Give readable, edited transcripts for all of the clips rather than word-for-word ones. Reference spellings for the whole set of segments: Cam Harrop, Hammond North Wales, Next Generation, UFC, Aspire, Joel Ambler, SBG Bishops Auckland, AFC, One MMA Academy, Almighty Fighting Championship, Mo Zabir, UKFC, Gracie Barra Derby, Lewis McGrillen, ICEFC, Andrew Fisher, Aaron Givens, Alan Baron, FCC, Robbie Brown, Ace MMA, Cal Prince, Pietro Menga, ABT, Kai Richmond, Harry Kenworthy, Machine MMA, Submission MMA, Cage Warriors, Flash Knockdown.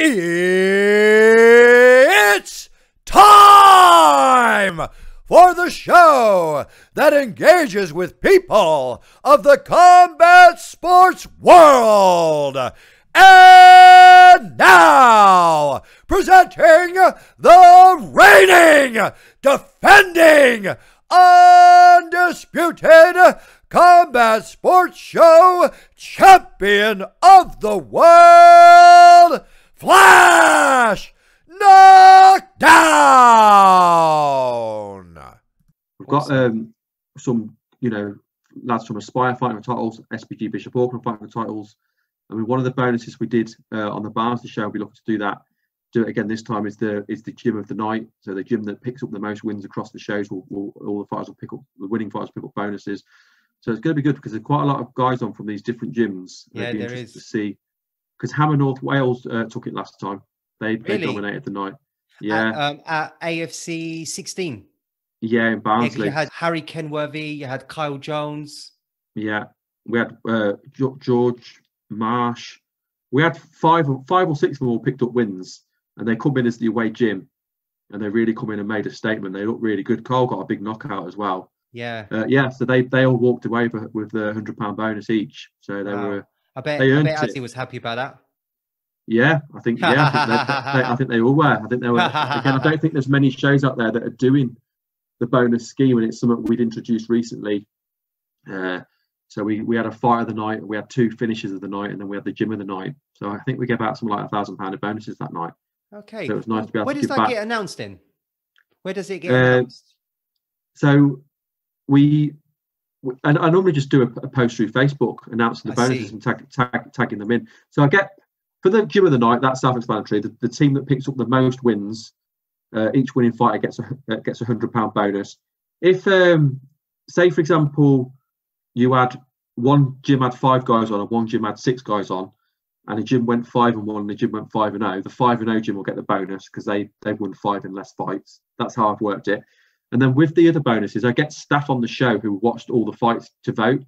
It's time for the show that engages with people of the combat sports world. And now, presenting the reigning, defending, undisputed combat sports show champion of the world, Flash Knockdown! We've got some, lads from Aspire fighting for titles, SBG Bishops Auckland fighting for titles. I mean, one of the bonuses we did on the bars of the show, we'll be looking to do that, do it again this time, is the gym of the night. So the gym that picks up the most wins across the shows, all the fighters will pick up, the winning fighters pick up bonuses. So it's going to be good because there's quite a lot of guys on from these different gyms. Yeah, there is. To see. Because Hammond North Wales took it last time. They dominated the night. Yeah. At AFC 16. Yeah, in Barnsley. You had Harry Kenworthy. You had Kyle Jones. Yeah. We had George Marsh. We had five or six of them all picked up wins. And they come in as the away gym. And they really come in and made a statement. They look really good. Kyle got a big knockout as well. Yeah. Yeah, so they all walked away with the £100 bonus each. So they were... I bet Azzy was happy about that. Yeah, I think they all were. I think they were. Again, I don't think there's many shows out there that are doing the bonus scheme, and it's something we'd introduced recently. So we had a fight of the night, we had two finishes of the night, and then we had the gym of the night. So I think we gave out something like £1,000 of bonuses that night. Okay. So it was nice to be able to give back. Where does that get announced in? Where does it get announced? So we... And I normally just do a post through Facebook announcing the bonuses and tagging them in. So I get, for the gym of the night, that's self-explanatory. The team that picks up the most wins, each winning fighter gets a £100 bonus. If, say, for example, you had one gym had 5 guys on and one gym had 6 guys on, and the gym went 5-1 and the gym went 5-0, the 5-0 gym will get the bonus because they've won 5 in less fights. That's how I've worked it. And then with the other bonuses, I get staff on the show who watched all the fights to vote.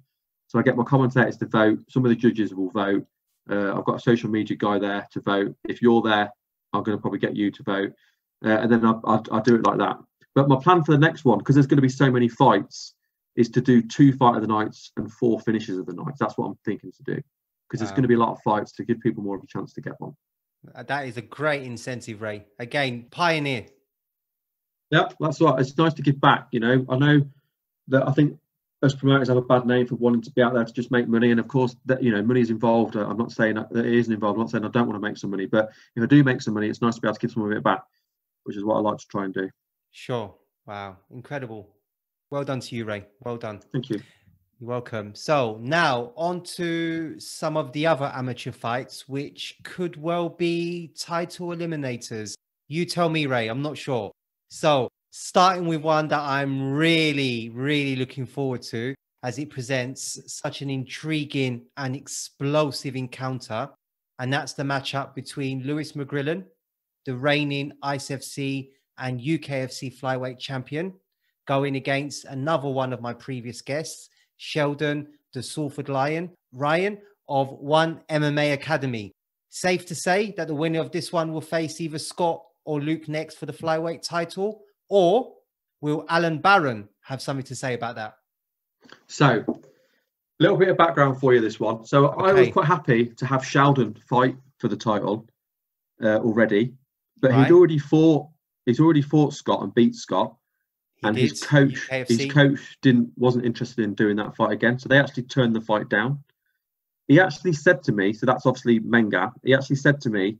So I get my commentators to vote. Some of the judges will vote. I've got a social media guy there to vote. If you're there, I'm going to probably get you to vote. And then I'll do it like that. But my plan for the next one, because there's going to be so many fights, is to do 2 fight of the nights and 4 finishes of the nights. That's what I'm thinking to do. Because there's going to be a lot of fights to give people more of a chance to get one. That is a great incentive, Ray. Again, pioneer. Yep, that's right. It's nice to give back, I know that I think us promoters have a bad name for wanting to be out there to just make money. And of course, money is involved. I'm not saying that it isn't involved. I'm not saying I don't want to make some money. But if I do make some money, it's nice to be able to give some of it back, which is what I like to try and do. Sure. Wow. Incredible. Well done to you, Ray. Well done. Thank you. You're welcome. So now on to some of the other amateur fights, which could well be title eliminators. You tell me, Ray. I'm not sure. So, starting with one that I'm really, really looking forward to, as it presents such an intriguing and explosive encounter. And that's the matchup between Lewis McGrillen, the reigning ICEFC and UKFC flyweight champion, going against another one of my previous guests, Sheldon the Salford Ryan of One MMA Academy. Safe to say that the winner of this one will face either Scott or Luke next for the flyweight title, or will Alan Baron have something to say about that? So, a little bit of background for you, this one. So, okay. I was quite happy to have Sheldon fight for the title already, but right. he's already fought Scott and beat Scott, his coach wasn't interested in doing that fight again, so they actually turned the fight down. He actually said to me, so that's obviously Menga. He actually said to me,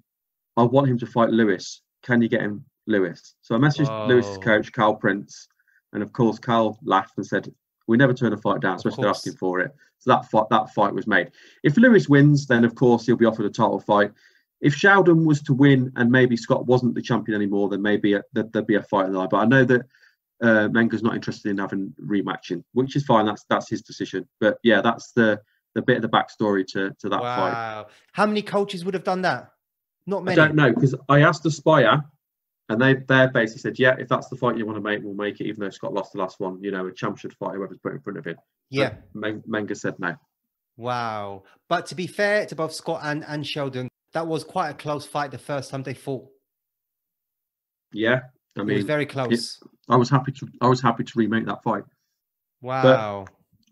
"I want him to fight Lewis. Can you get him, Lewis?" So I messaged Lewis's coach, Cal Prince, and of course, Cal laughed and said, "We never turn a fight down, especially asking for it." So that fight was made. If Lewis wins, then of course he'll be offered a title fight. If Sheldon was to win and maybe Scott wasn't the champion anymore, then maybe there'd be a fight in the night. But I know that Menga's not interested in having rematching, which is fine. That's his decision. But yeah, that's the bit of the backstory to that fight. Wow! How many coaches would have done that? Not many. I don't know, because I asked Aspire and they basically said, yeah, if that's the fight you want to make, we'll make it, even though Scott lost the last one. A champ should fight whoever's put in front of him. Yeah. Menga said no. Wow. But to be fair to both Scott and Sheldon, that was quite a close fight the first time they fought. Yeah, I mean, it was very close. I was happy to remake that fight. Wow.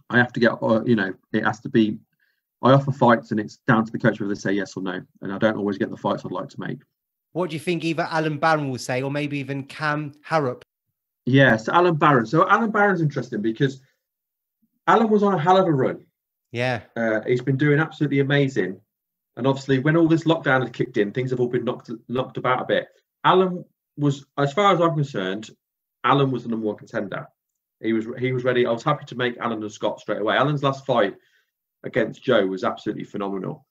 But I have to get, you know, it has to be. I offer fights, and it's down to the coach whether they say yes or no. And I don't always get the fights I'd like to make. What do you think either Alan Baron will say, or maybe even Cam Harrop? Yes, Alan Baron. So Alan Baron's interesting because Alan was on a hell of a run. Yeah. He's been doing absolutely amazing. And obviously, when all this lockdown had kicked in, things have all been knocked about a bit. Alan was, as far as I'm concerned, Alan was the number one contender. He was ready. I was happy to make Alan and Scott straight away. Alan's last fight against Joe was absolutely phenomenal.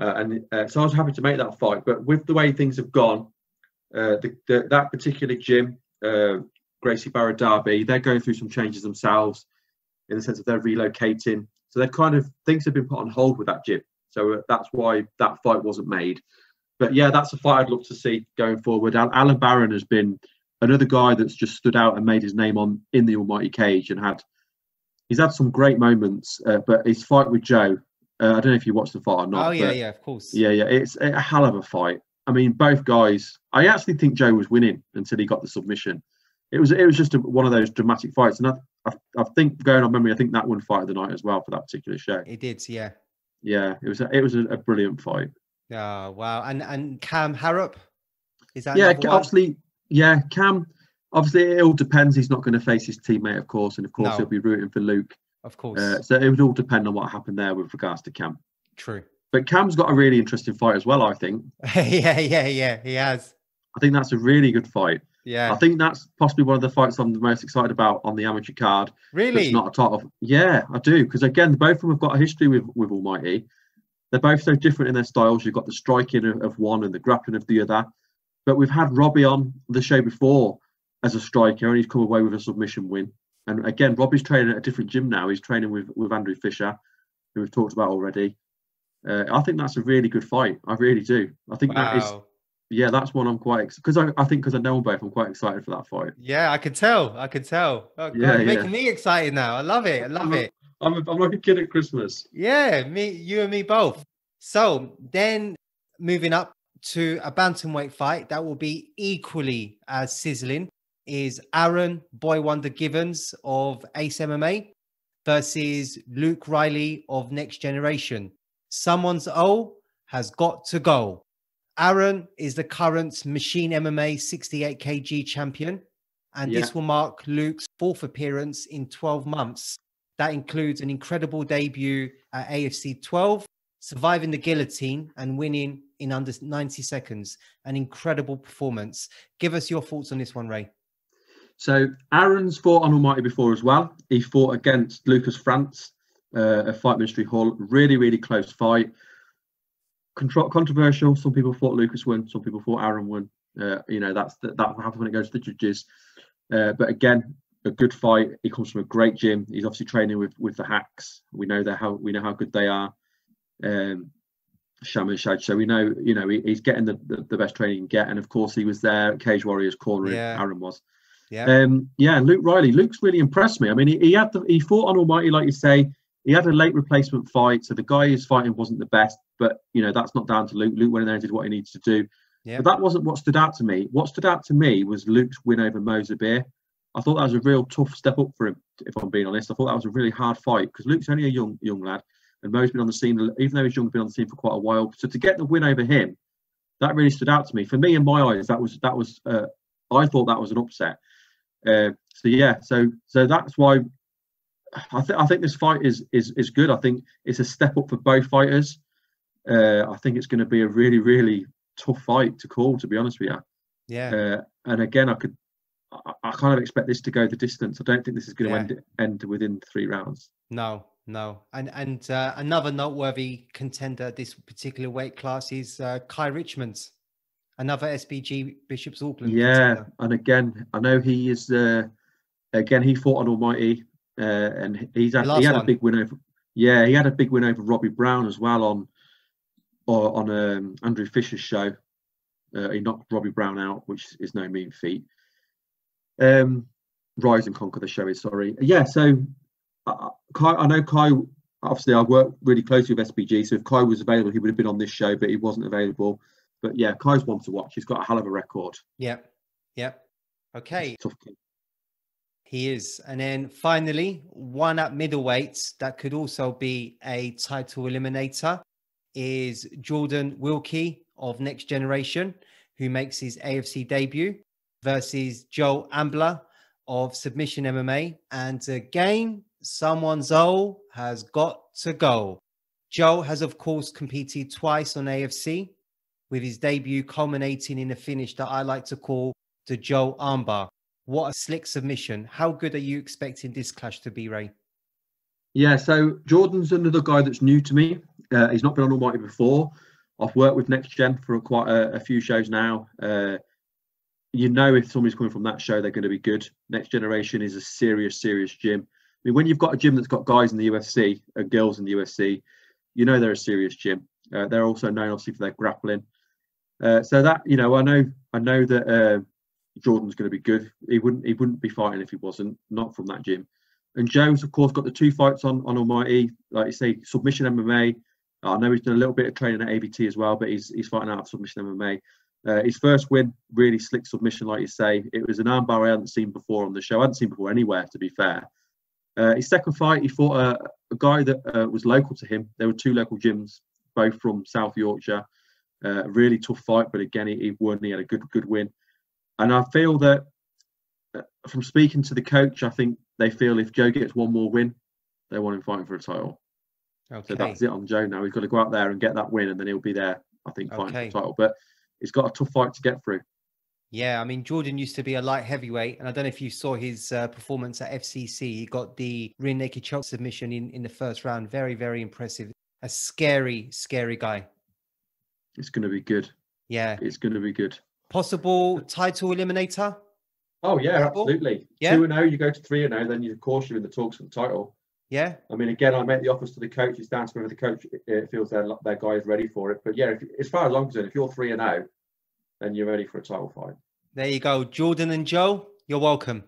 So I was happy to make that fight. But with the way things have gone, that particular gym, Gracie Barra Derby, they're going through some changes themselves in the sense that they're relocating. So they've kind of, things have been put on hold with that gym. So that's why that fight wasn't made. But yeah, that's a fight I'd love to see going forward. Alan Baron has been another guy that's just stood out and made his name in the Almighty Cage, and he's had some great moments. But his fight with Joe, I don't know if you watched the fight or not. Oh yeah, yeah, of course. Yeah, yeah, it's a hell of a fight. I mean, both guys. I actually think Joe was winning until he got the submission. It was just one of those dramatic fights, and I think, going on memory, I think that won fight of the night as well for that particular show. It did, yeah. Yeah, it was a brilliant fight. Oh, wow. And Cam Harrop? Is that, yeah, obviously, yeah, Cam, obviously, it all depends. He's not going to face his teammate, of course, and of course, no, he'll be rooting for Luke. Of course. So it would all depend on what happened there with regards to Cam. True. But Cam's got a really interesting fight as well, I think. yeah, he has. I think that's a really good fight. Yeah. I think that's possibly one of the fights I'm the most excited about on the amateur card. Really? It's not a title. Yeah, I do. Because again, both of them have got a history with Almighty. They're both so different in their styles. You've got the striking of one and the grappling of the other. But we've had Robbie on the show before as a striker, and he's come away with a submission win. And again, Robbie's training at a different gym now. He's training with Andrew Fisher, who we've talked about already. I think that's a really good fight. I really do. I think, wow, that is... Yeah, that's one I'm quite excited because I think I know them both. I'm quite excited for that fight. Yeah, I could tell. Oh, God, yeah, you're making me excited now. I love it. I'm like a kid at Christmas. Yeah, you and me both. So then moving up to a bantamweight fight that will be equally as sizzling is Aaron Boy Wonder Givens of Ace MMA versus Luke Riley of Next Generation. Someone's O has got to go. Aaron is the current Machine MMA 68 kg champion, and this will mark Luke's fourth appearance in 12 months. That includes an incredible debut at AFC 12, surviving the guillotine and winning in under 90 seconds. An incredible performance. Give us your thoughts on this one, Ray. So Aaron's fought on Almighty before as well. He fought against Lucas France at Fight Ministry Hall. Really, really close fight. Controversial. Some people thought Lucas won, some people thought Aaron won. You know, that happens when it goes to the judges. But again, a good fight. He comes from a great gym. He's obviously training with the Hacks. We know how good they are. Sham and Shaj. So we know, you know, he's getting the best training he can get. And of course, he was there at Cage Warriors corner. Yeah. Aaron was. Yeah. Yeah. Luke Riley. Luke's really impressed me. I mean, he fought on Almighty, like you say. He had a late replacement fight, so the guy he's fighting wasn't the best. But, you know, that's not down to Luke. Luke went in there and did what he needed to do. Yep. But that wasn't what stood out to me. What stood out to me was Luke's win over Mo Zabir. I thought that was a real tough step up for him, if I'm being honest. I thought that was a really hard fight because Luke's only a young lad, and Mo's been on the scene, even though he's young, been on the scene for quite a while. So to get the win over him, that really stood out to me. For me, in my eyes, that was I thought that was an upset. So that's why. I think this fight is good. I think it's a step up for both fighters. I think it's going to be a really, really tough fight to call, to be honest with you. Yeah. And again, I kind of expect this to go the distance. I don't think this is going to end within 3 rounds. No. And another noteworthy contender this particular weight class is Kai Richmond, another SBG Bishops Auckland. Yeah, contender. And again, I know he is. Again, he fought on Almighty. And he had a big win over. Yeah, he had a big win over Robbie Brown as well on Andrew Fisher's show. He knocked Robbie Brown out, which is no mean feat. Rise and Conquer the show is, sorry. Yeah, so I know Kai obviously I've worked really closely with SBG, so if Kai was available, he would have been on this show, but he wasn't available. But yeah, Kai's one to watch. He's got a hell of a record. Yep. Yep. Okay. Tough kid. He is. And then finally, one up middleweights that could also be a title eliminator is Jordan Wilkie of Next Generation, who makes his AFC debut, versus Joel Ambler of Submission MMA. And again, someone's O has got to go. Joel has, of course, competed twice on AFC, with his debut culminating in a finish that I like to call the Joel Armbar. What a slick submission. How good are you expecting this clash to be, Ray? Yeah, so Jordan's another guy that's new to me. He's not been on Almighty before. I've worked with Next Gen for quite a few shows now. You know, if somebody's coming from that show, they're going to be good. Next Generation is a serious, serious gym. I mean, when you've got a gym that's got guys in the UFC and girls in the UFC, you know they're a serious gym. They're also known, obviously, for their grappling. So that, you know, I know that Jordan's going to be good. He wouldn't be fighting if he wasn't, not from that gym. And Jones, of course, got the two fights on Almighty. Like you say, Submission MMA. I know he's done a little bit of training at ABT as well, but he's fighting out of Submission MMA. His first win, really slick submission, like you say. It was an armbar I hadn't seen before on the show. I hadn't seen before anywhere, to be fair. His second fight, he fought a guy that was local to him. There were two local gyms, both from South Yorkshire. Really tough fight, but again, he won. He had a good win. And I feel that from speaking to the coach, I think they feel if Joe gets one more win, they want him fighting for a title. Okay. So that's it on Joe now. He's got to go out there and get that win, and then he'll be there, I think, fighting for the title. But he's got a tough fight to get through. Yeah, I mean, Jordan used to be a light heavyweight, and I don't know if you saw his performance at FCC. He got the rear naked choke submission in the first round. Very, very impressive. A scary, scary guy. It's going to be good. Yeah. It's going to be good. Possible title eliminator? Oh, yeah, absolutely. Yeah. 2-0, you go to 3-0, then you, of course, you're in the talks for the title. Yeah. I mean, again, I make the offers to the coach. It's down to whether the coach feels their guy is ready for it. But yeah, as far as I'm concerned, if you're 3-0, then you're ready for a title fight. There you go. Jordan and Joe, you're welcome.